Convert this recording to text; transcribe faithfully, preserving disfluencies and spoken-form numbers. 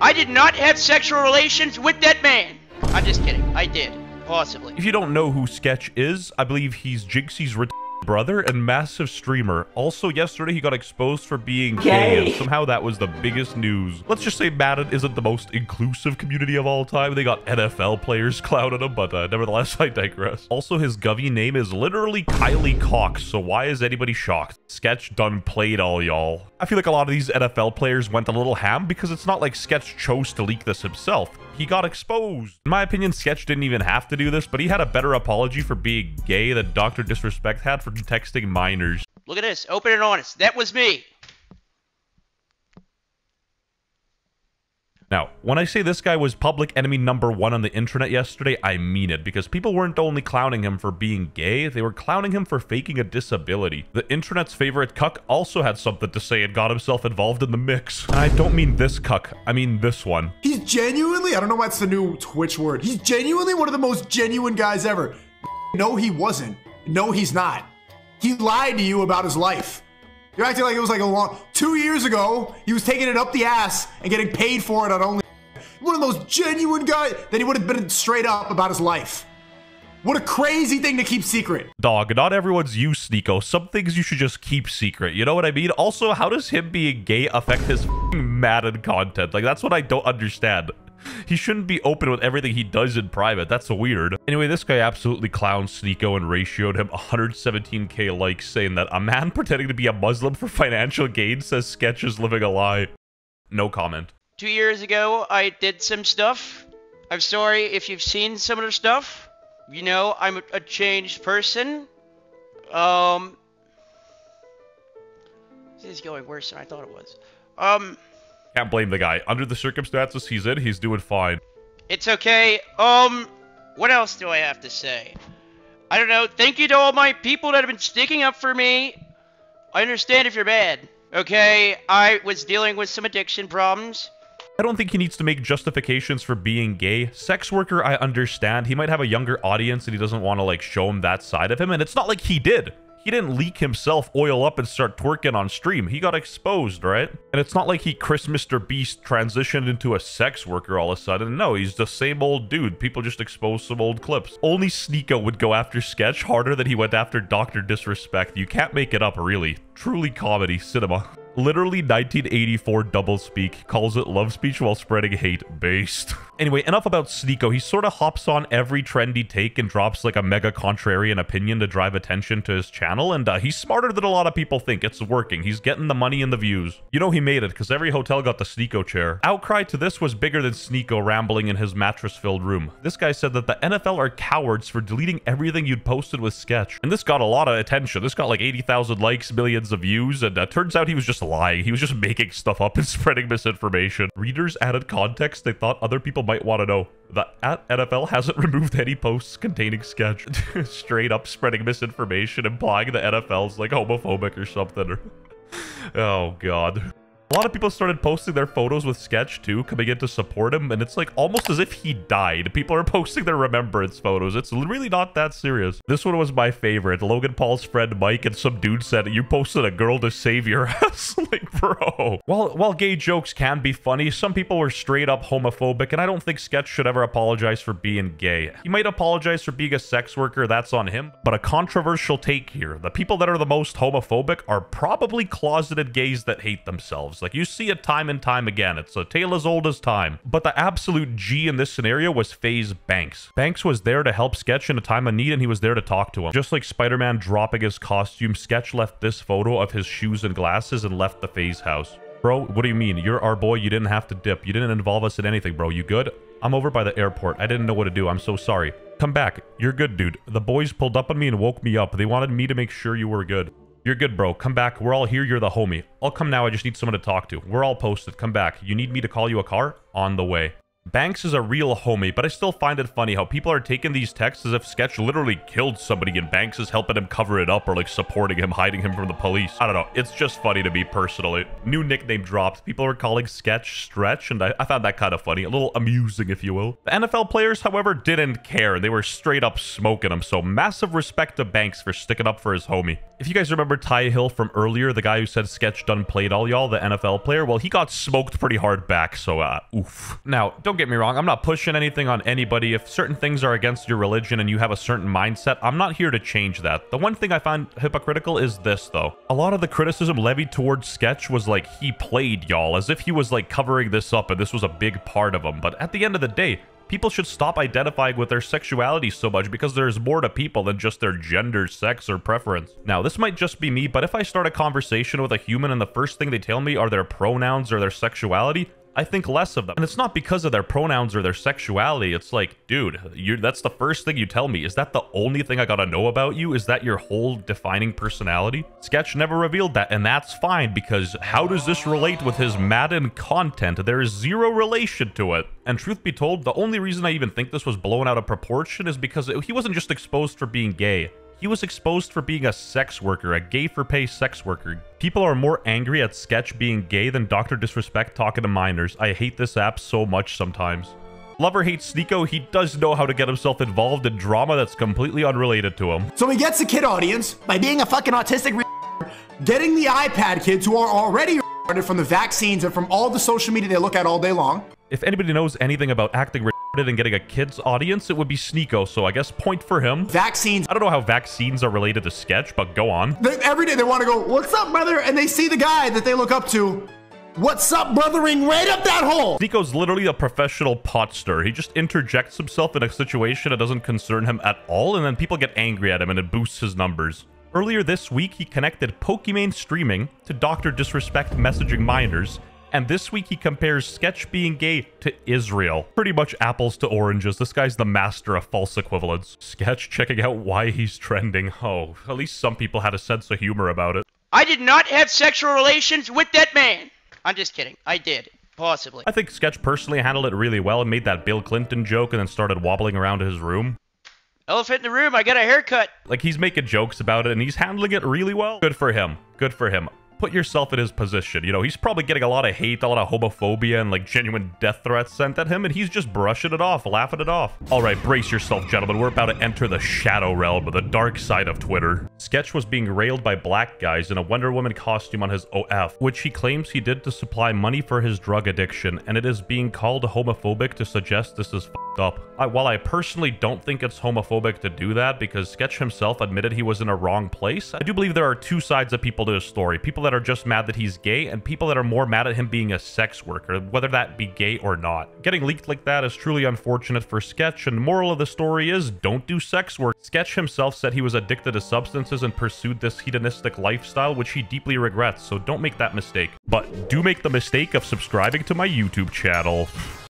I did not have sexual relations with that man. I'm just kidding. I did. Possibly. If you don't know who Sketch is, I believe he's Jynxzi's ret- brother and massive streamer. Also, yesterday he got exposed for being gay. gay. Somehow that was the biggest news. Let's just say Madden isn't the most inclusive community of all time. They got N F L players clowning him, but uh, nevertheless, I digress. Also, his govy name is literally Kylie Cox, so why is anybody shocked? Sketch done played all y'all. I feel like a lot of these N F L players went a little ham because it's not like Sketch chose to leak this himself. He got exposed. In my opinion, Sketch didn't even have to do this, but he had a better apology for being gay than Doctor Disrespect had for texting minors. Look at this. Open and honest. That was me. Now, when I say this guy was public enemy number one on the internet yesterday, I mean it, because people weren't only clowning him for being gay, they were clowning him for faking a disability. The internet's favorite cuck also had something to say and got himself involved in the mix. And I don't mean this cuck, I mean this one. He's genuinely, I don't know why it's the new Twitch word, he's genuinely one of the most genuine guys ever. No, he wasn't. No, he's not. He lied to you about his life. You're acting like it was like a long... Two years ago, he was taking it up the ass and getting paid for it on only... One of those genuine guys that he would have been straight up about his life. What a crazy thing to keep secret. Dog, not everyone's you, Sneako. Some things you should just keep secret. You know what I mean? Also, how does him being gay affect his f***ing Madden content? Like, that's what I don't understand. He shouldn't be open with everything he does in private. That's weird. Anyway, this guy absolutely clowned Sneako and ratioed him one hundred seventeen K likes, saying that a man pretending to be a Muslim for financial gain says Sketch is living a lie. No comment. Two years ago, I did some stuff. I'm sorry if you've seen some of the stuff. You know, I'm a changed person. Um, this is going worse than I thought it was. Um... Can't blame the guy. Under the circumstances he's in, he's doing fine. It's okay. Um, what else do I have to say? I don't know. Thank you to all my people that have been sticking up for me. I understand if you're mad. Okay, I was dealing with some addiction problems. I don't think he needs to make justifications for being gay. Sex worker, I understand. He might have a younger audience and he doesn't want to, like, show him that side of him. And it's not like he did. He didn't leak himself, oil up, and start twerking on stream. He got exposed, right? And it's not like he Chris Mister Beast transitioned into a sex worker all of a sudden. No, he's the same old dude. People just expose some old clips. Only Sneako would go after Sketch harder than he went after Doctor Disrespect. You can't make it up, really. Truly comedy cinema. Literally nineteen eighty-four doublespeak. Calls it love speech while spreading hate. Based. Anyway, enough about Sneako. He sort of hops on every trendy take and drops like a mega contrarian opinion to drive attention to his channel. And uh, he's smarter than a lot of people think. It's working. He's getting the money and the views. You know he made it because every hotel got the Sneako chair. Outcry to this was bigger than Sneako rambling in his mattress-filled room. This guy said that the N F L are cowards for deleting everything you'd posted with Sketch. And this got a lot of attention. This got like eighty thousand likes, millions of views. And uh, turns out he was just lying. He was just making stuff up and spreading misinformation. Readers added context they thought other people might want to know. The at N F L hasn't removed any posts containing Sketch. Straight up spreading misinformation, implying the N F L's like homophobic or something. Oh god. A lot of people started posting their photos with Sketch too, coming in to support him, and it's like almost as if he died. People are posting their remembrance photos. It's really not that serious. This one was my favorite. Logan Paul's friend Mike and some dude said, "You posted a girl to save your ass." Like, bro. While, while gay jokes can be funny, some people were straight up homophobic, and I don't think Sketch should ever apologize for being gay. He might apologize for being a sex worker, that's on him, but a controversial take here. The people that are the most homophobic are probably closeted gays that hate themselves. Like, you see it time and time again. It's a tale as old as time. But the absolute G in this scenario was FaZe Banks. Banks was there to help Sketch in a time of need, and he was there to talk to him. Just like Spider-Man dropping his costume, Sketch left this photo of his shoes and glasses and left the FaZe house. Bro, what do you mean? You're our boy. You didn't have to dip. You didn't involve us in anything, bro. You good? I'm over by the airport. I didn't know what to do. I'm so sorry. Come back. You're good, dude. The boys pulled up on me and woke me up. They wanted me to make sure you were good. You're good, bro. Come back. We're all here. You're the homie. I'll come now. I just need someone to talk to. We're all posted. Come back. You need me to call you a car? On the way. Banks is a real homie, but I still find it funny how people are taking these texts as if Sketch literally killed somebody and Banks is helping him cover it up or like supporting him, hiding him from the police. I don't know. It's just funny to me personally. New nickname dropped. People are calling Sketch Stretch, and I, I found that kind of funny. A little amusing, if you will. The N F L players, however, didn't care. They were straight up smoking him, so massive respect to Banks for sticking up for his homie. If you guys remember Ty Hill from earlier, the guy who said Sketch done played all y'all, the N F L player, well, he got smoked pretty hard back, so uh, oof. Now, don't Don't get me wrong, I'm not pushing anything on anybody. If certain things are against your religion and you have a certain mindset, I'm not here to change that. The one thing I find hypocritical is this, though. A lot of the criticism levied towards Sketch was like, he played y'all, as if he was like covering this up and this was a big part of him. But at the end of the day, people should stop identifying with their sexuality so much, because there's more to people than just their gender, sex, or preference. Now, this might just be me, but if I start a conversation with a human and the first thing they tell me are their pronouns or their sexuality, I think less of them. And it's not because of their pronouns or their sexuality. It's like, dude, you're, that's the first thing you tell me. Is that the only thing I gotta know about you? Is that your whole defining personality? Sketch never revealed that, and that's fine, because how does this relate with his Madden content? There is zero relation to it. And truth be told, the only reason I even think this was blown out of proportion is because it, he wasn't just exposed for being gay. He was exposed for being a sex worker, a gay-for-pay sex worker. People are more angry at Sketch being gay than Doctor Disrespect talking to minors. I hate this app so much sometimes. Lover hates Sneako. He does know how to get himself involved in drama that's completely unrelated to him. So he gets the kid audience by being a fucking autistic getting the iPad kids who are already from the vaccines and from all the social media they look at all day long. If anybody knows anything about acting and getting a kid's audience, it would be Sneako, so I guess point for him. Vaccines. I don't know how vaccines are related to Sketch, but go on. They, every day they want to go, what's up, brother? And they see the guy that they look up to. What's up, brothering? Right up that hole. Sneako's literally a professional potster. He just interjects himself in a situation that doesn't concern him at all, and then people get angry at him, and it boosts his numbers. Earlier this week, he connected Pokimane streaming to Doctor Disrespect messaging minors. And this week, he compares Sketch being gay to Israel. Pretty much apples to oranges. This guy's the master of false equivalence. Sketch checking out why he's trending. Oh, at least some people had a sense of humor about it. I did not have sexual relations with that man. I'm just kidding. I did. Possibly. I think Sketch personally handled it really well and made that Bill Clinton joke and then started wobbling around his room. Elephant in the room, I got a haircut. Like, he's making jokes about it and he's handling it really well. Good for him. Good for him. Put yourself in his position. You know, he's probably getting a lot of hate, a lot of homophobia, and like genuine death threats sent at him, and he's just brushing it off, laughing it off. All right, brace yourself, gentlemen. We're about to enter the shadow realm, the dark side of Twitter. Sketch was being railed by black guys in a Wonder Woman costume on his O F, which he claims he did to supply money for his drug addiction, and it is being called homophobic to suggest this is f***ed up. I, while I personally don't think it's homophobic to do that, because Sketch himself admitted he was in a wrong place, I do believe there are two sides of people to his story. People that are just mad that he's gay, and people that are more mad at him being a sex worker, whether that be gay or not. Getting leaked like that is truly unfortunate for Sketch, and the moral of the story is, don't do sex work. Sketch himself said he was addicted to substances and pursued this hedonistic lifestyle, which he deeply regrets, so don't make that mistake. But do make the mistake of subscribing to my YouTube channel.